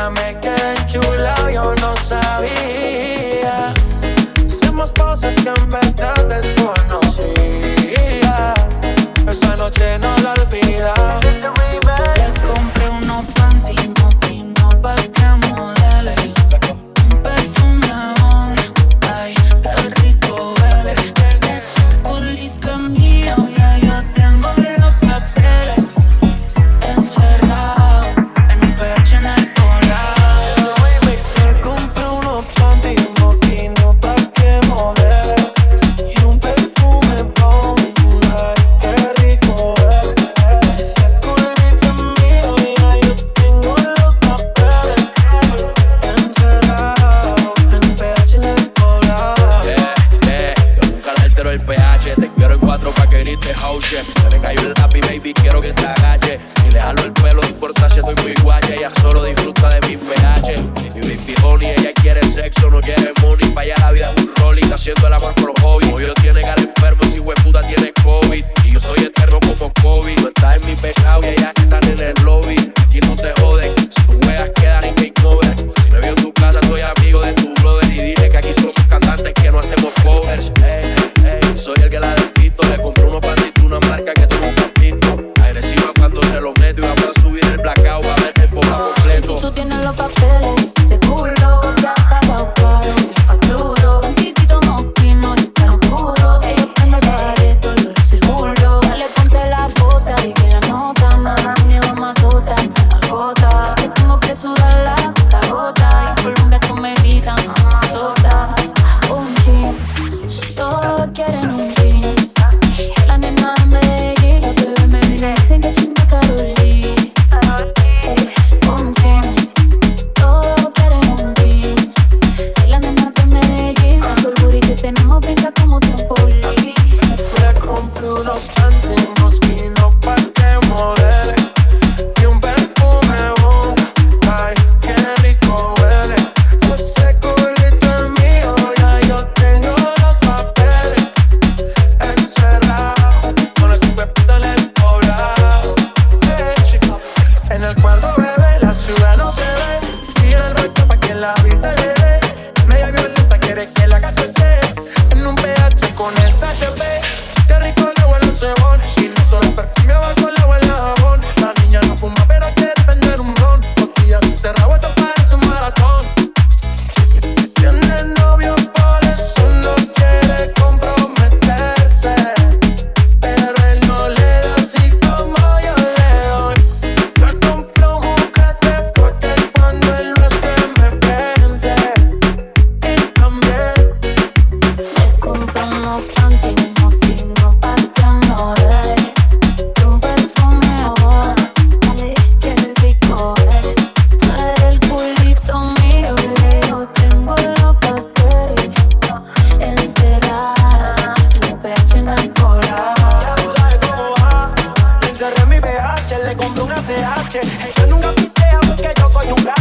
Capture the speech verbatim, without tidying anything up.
ella me quedé enchulado, yo no sabía. Hicimos cosas que en verdad desconocía. Esa noche no la olvida. Le compré unos panties motinos pa' que modele, un perfume a onda, ay, qué rico huele. Ese culito es mío, ya yo tengo los papeles. Encerrado en un pecho en el colado. Le compré unos panties motinos pa' que modele, y un perfume pa' onda, ay, qué rico huele. Ese culito es mío, ya yo tengo los papeles. Encerrado en un pH en el colado. Yeah, yeah, yo nunca le altero el pH. Te quiero en cuatro pa' que grites house. Se me cayó el lápiz, baby, quiero que te agaches. Si le jalo el pelo, no importa si estoy muy guaya. Ella solo disfruta de mi pH. Mi baby honey, ella quiere sexo, no quiere money. Pa' allá la vida es un rolling, está haciendo el amor por hobby. Como yo tiene cara enfermo, ese hueputa tiene COVID. Y yo soy eterno como COVID. Tú estás en mi pecado y ellas están en el lobby. Aquí no te jodes, si tus juegas quedan en game over. Si me vio en tu casa, soy amigo de tu brother. Y dile que aquí somos cantantes que no hacemos covers. Ey, ey, soy el que la despisto. Le compré unos panditos, una marca que tú nunca has visto. Agresiva cuando se los meto y vamos a subir el blackout a ver el bola completo. Si tú tienes los papeles de culo, ya está pagado claro. Fa' crudo, un pisito mosquino y tan oscuro. Que yo prendo el bareto y el circulo. Dale, ponte la bota y que la nota. Mamá, mi mamá sota, la gota. Yo tengo que sudarla, la gota. Y en Colombia tú me gritan, mamá sota. Un chin, todos quieren un chin. La nena me Recién que chinga Carolina, un jean, todos queremos un jean. Bailando en Marte, Medellín, con el booty que tenemos brinca como trampolín. Le compré unos panties, unos vinos pa' que modele, y un perfume onda, ay, qué rico huele. Ese culito es mío, ya yo tengo los papeles. Encerrado, con este pepito en el en el cuarto, bebé, la ciudad no se ve. Tira el barco pa' que la vista le dé. Media violenta quiere que la cachete. En un pH con esta H P. Qué rico le huele el cebón. Y no solo perfume a vaso le huele a jabón. La niña no fuma pero quiere prender un blon. Costillas encerrado, esto parece un maratón. Tiene novio, por eso no quiere comprometerse. Pero él no le da así como yo le doy. Yo compré un buquete porque cuando él no esté me pensé. Y también Le compré unos panties motinos pa' que modele, y un perfume a onda, ay, qué rico huele. Tú eres el culito mío, que yo tengo los papeles. Encerrada, en un pH en el colado. Ya tú sabes cómo va. Le encerré mi pH, le compré una C H. Ella nunca pistea porque yo soy un gato.